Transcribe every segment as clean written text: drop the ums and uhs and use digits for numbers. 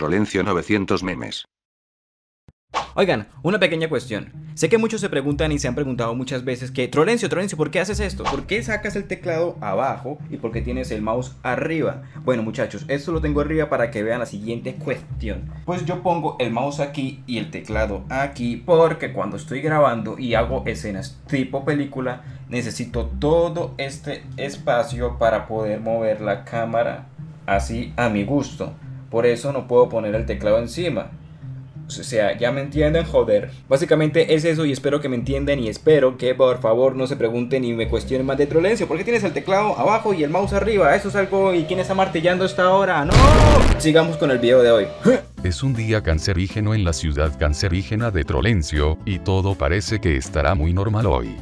Trolencio 900 memes. Oigan, una pequeña cuestión. Sé que muchos se preguntan y se han preguntado muchas veces que Trolencio, ¿por qué haces esto? ¿Por qué sacas el teclado abajo y por qué tienes el mouse arriba? Bueno muchachos, esto lo tengo arriba para que vean la siguiente cuestión. Pues yo pongo el mouse aquí y el teclado aquí porque cuando estoy grabando y hago escenas tipo película, necesito todo este espacio para poder mover la cámara así a mi gusto. Por eso no puedo poner el teclado encima. O sea, ya me entienden, joder. Básicamente es eso y espero que me entiendan y espero que por favor no se pregunten y me cuestionen más de Trolencio. ¿Por qué tienes el teclado abajo y el mouse arriba? Eso es algo... ¿Y quién está martillando esta hora? ¡No! Sigamos con el video de hoy. Es un día cancerígeno en la ciudad cancerígena de Trolencio, y todo parece que estará muy normal hoy.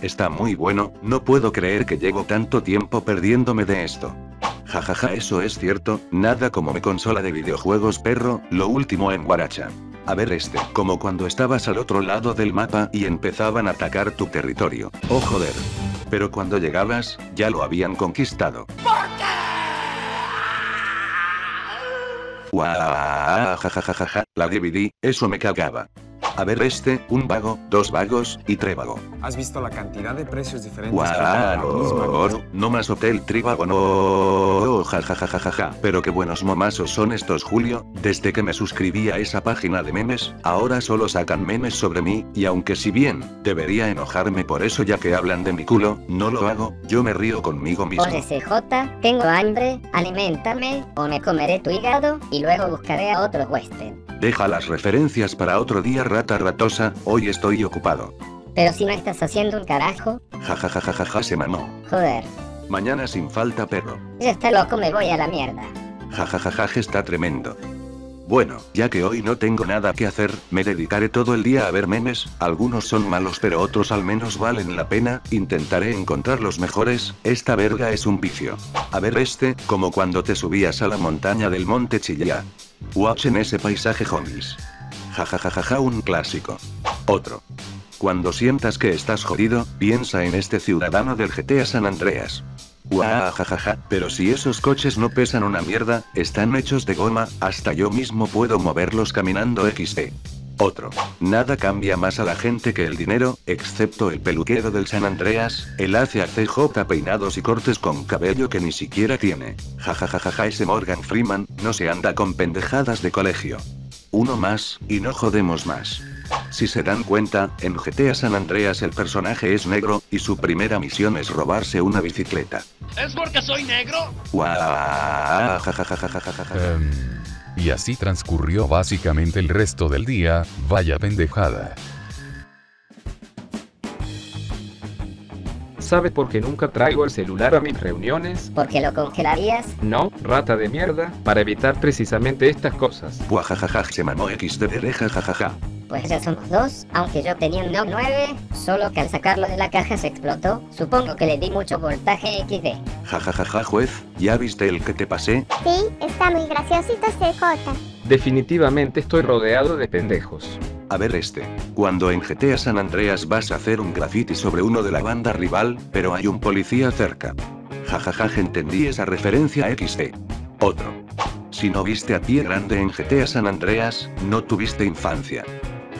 Está muy bueno, no puedo creer que llevo tanto tiempo perdiéndome de esto. Jajaja, eso es cierto, nada como mi consola de videojuegos perro, lo último en guaracha. A ver como cuando estabas al otro lado del mapa y empezaban a atacar tu territorio. Oh joder. Pero cuando llegabas, ya lo habían conquistado. ¿Por qué? Guau, jajajaja, la DVD, eso me cagaba. A ver un vago, dos vagos, y trévago. ¿Has visto la cantidad de precios diferentes? Wow, no más hotel trívago, no, jajajajaja. Pero qué buenos momazos son estos, Julio. Desde que me suscribí a esa página de memes, ahora solo sacan memes sobre mí, y aunque si bien debería enojarme por eso ya que hablan de mi culo, no lo hago, yo me río conmigo mismo. Pobre CJ, tengo hambre, aliméntame, o me comeré tu hígado, y luego buscaré a otro huésped. Deja las referencias para otro día, rata ratosa, hoy estoy ocupado. Pero si no estás haciendo un carajo. Jajajajaja, se mamó. Joder. Mañana sin falta, perro. Ya está loco, me voy a la mierda. Jajajaja, está tremendo. Bueno, ya que hoy no tengo nada que hacer, me dedicaré todo el día a ver memes, algunos son malos pero otros al menos valen la pena, intentaré encontrar los mejores, esta verga es un vicio. A ver como cuando te subías a la montaña del monte Chillá. Watchen ese paisaje, homies. Jajajajaja, un clásico. Otro. Cuando sientas que estás jodido, piensa en este ciudadano del GTA San Andreas. Guau, jajaja, pero si esos coches no pesan una mierda, están hechos de goma, hasta yo mismo puedo moverlos caminando XD. Otro. Nada cambia más a la gente que el dinero, excepto el peluquero del San Andreas, él hace a CJ peinados y cortes con cabello que ni siquiera tiene. Jajajajaja, ese Morgan Freeman, no se anda con pendejadas de colegio. Uno más, y no jodemos más. Si se dan cuenta, en GTA San Andreas el personaje es negro, y su primera misión es robarse una bicicleta. ¿Es porque soy negro? Guau, jajajajajajaja. Y así transcurrió básicamente el resto del día, vaya pendejada. ¿Sabe por qué nunca traigo el celular a mis reuniones? ¿Porque lo congelarías? No, rata de mierda, para evitar precisamente estas cosas. Buajajaja, se mamó XDR, jajajaja. Pues ya somos dos, aunque yo tenía un Note 9, solo que al sacarlo de la caja se explotó, supongo que le di mucho voltaje XD. Jajajaja, juez, ¿ya viste el que te pasé? Sí, está muy graciosito CJ. Definitivamente estoy rodeado de pendejos. A ver cuando en GTA San Andreas vas a hacer un graffiti sobre uno de la banda rival, pero hay un policía cerca. Jajaja, entendí esa referencia XD. Otro. Si no viste a Pie Grande en GTA San Andreas, no tuviste infancia.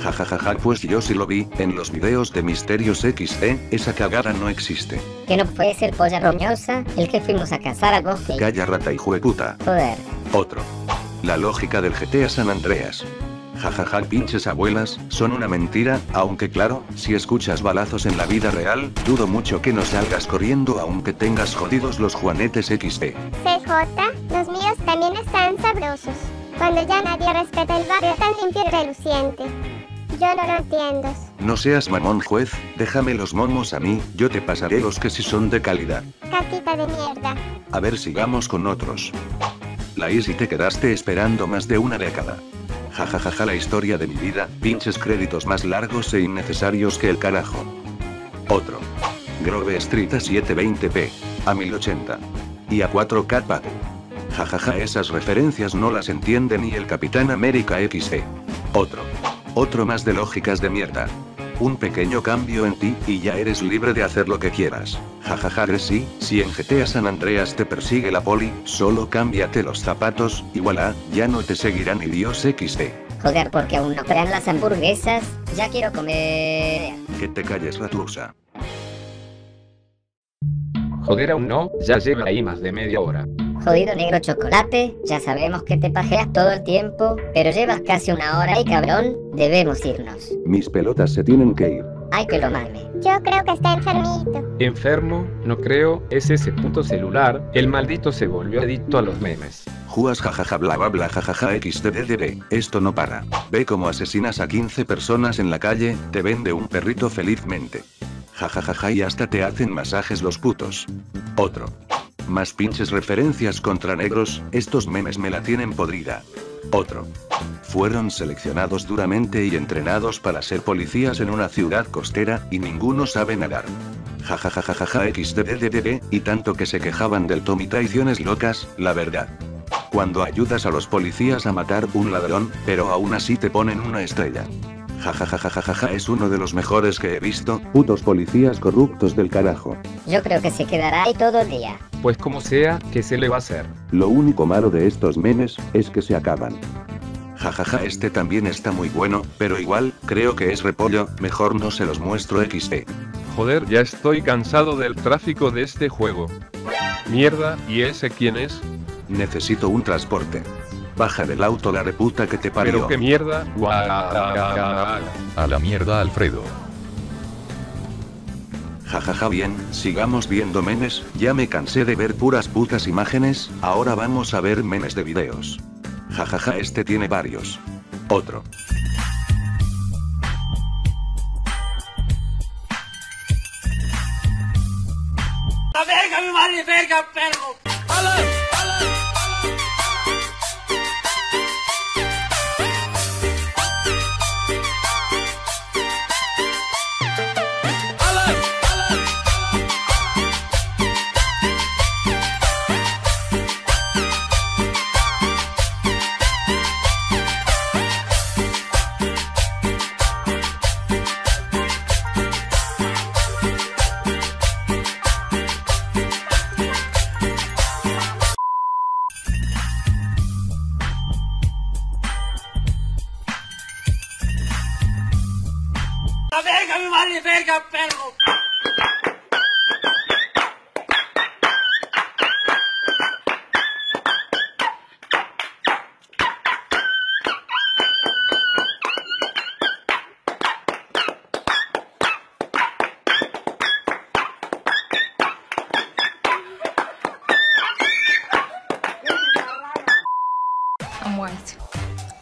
Jajajaja, pues yo sí lo vi, en los videos de Misterios XD, esa cagada no existe. Que no puede ser polla roñosa, el que fuimos a cazar al bosque. Calla rata hijueputa. Joder. Otro. La lógica del GTA San Andreas. Jajaja, pinches abuelas, son una mentira, aunque claro, si escuchas balazos en la vida real, dudo mucho que no salgas corriendo aunque tengas jodidos los juanetes XD. CJ, los míos también están sabrosos. Cuando ya nadie respeta el barrio tan limpio y reluciente. Yo no lo entiendo. No seas mamón juez, déjame los momos a mí, yo te pasaré los que sí son de calidad. Caquita de mierda. A ver, sigamos con otros. La Easy, te quedaste esperando más de una década. Jajajaja, la historia de mi vida, pinches créditos más largos e innecesarios que el carajo. Otro. Grove Street a 720p. A 1080. Y a 4K pago. Jajaja, esas referencias no las entiende ni el Capitán América XD. Otro. Otro más de lógicas de mierda. Un pequeño cambio en ti, y ya eres libre de hacer lo que quieras. Jajaja, Gressy, si en GTA San Andreas te persigue la poli, solo cámbiate los zapatos, y voilà, ya no te seguirán ni Dios XD. Joder, porque aún no crean las hamburguesas, ya quiero comer... Que te calles, Ratlusa. Joder, aún no, ya lleva ahí más de media hora. Jodido negro chocolate, ya sabemos que te pajeas todo el tiempo, pero llevas casi una hora y cabrón, debemos irnos. Mis pelotas se tienen que ir. Hay que tomarme. Yo creo que está enfermito. ¿Enfermo? No creo, es ese puto celular, el maldito se volvió adicto a los memes. Juas jajaja bla bla bla jajaja xddd, esto no para. Ve cómo asesinas a 15 personas en la calle, te vende un perrito felizmente. Jajajaja y hasta te hacen masajes los putos. Otro. Más pinches referencias contra negros, estos memes me la tienen podrida. Otro. Fueron seleccionados duramente y entrenados para ser policías en una ciudad costera, y ninguno sabe nadar. Jajajajaja xddddd, y tanto que se quejaban del Tommy Traiciones locas, la verdad. Cuando ayudas a los policías a matar un ladrón, pero aún así te ponen una estrella. Jajajajajaja es uno de los mejores que he visto, putos policías corruptos del carajo. Yo creo que se quedará ahí todo el día. Pues como sea, ¿qué se le va a hacer? Lo único malo de estos memes, es que se acaban. Jajaja este también está muy bueno, pero igual, creo que es repollo, mejor no se los muestro XD. Joder, ya estoy cansado del tráfico de este juego. Mierda, ¿y ese quién es? Necesito un transporte. Baja del auto la reputa que te parió. Pero qué mierda. A la mierda, Alfredo. Jajaja bien, sigamos viendo memes, ya me cansé de ver puras putas imágenes, ahora vamos a ver memes de videos. Jajaja este tiene varios. Otro. ¡La verga, mi madre, verga, perro! ¡Hala!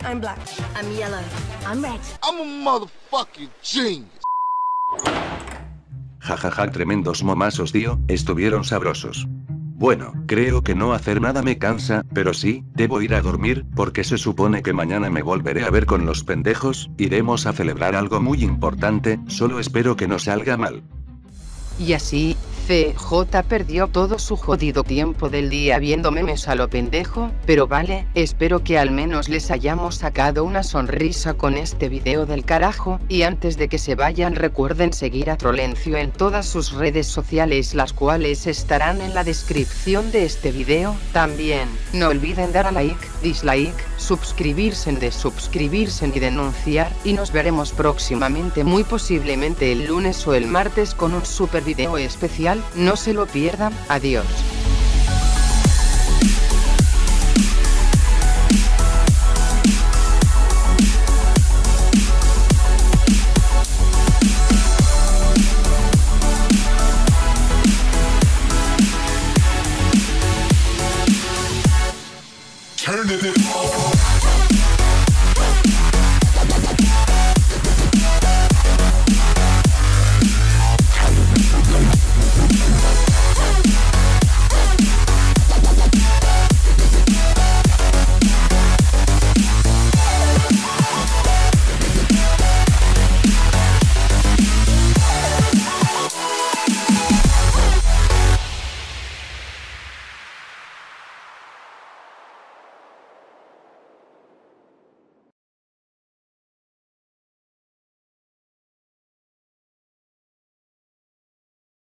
I'm black. I'm yellow. I'm red. I'm a motherfucking genius. Jajaja, tremendos momazos, tío, estuvieron sabrosos. Bueno, creo que no hacer nada me cansa, pero sí, debo ir a dormir, porque se supone que mañana me volveré a ver con los pendejos, iremos a celebrar algo muy importante, solo espero que no salga mal. Y así, CJ perdió todo su jodido tiempo del día viendo memes a lo pendejo, pero vale, espero que al menos les hayamos sacado una sonrisa con este video del carajo, y antes de que se vayan recuerden seguir a Trolencio en todas sus redes sociales, las cuales estarán en la descripción de este video, también, no olviden dar a like, dislike, suscribirse en desuscribirse y denunciar, y nos veremos próximamente muy posiblemente el lunes o el martes con un super video especial, no se lo pierdan, adiós.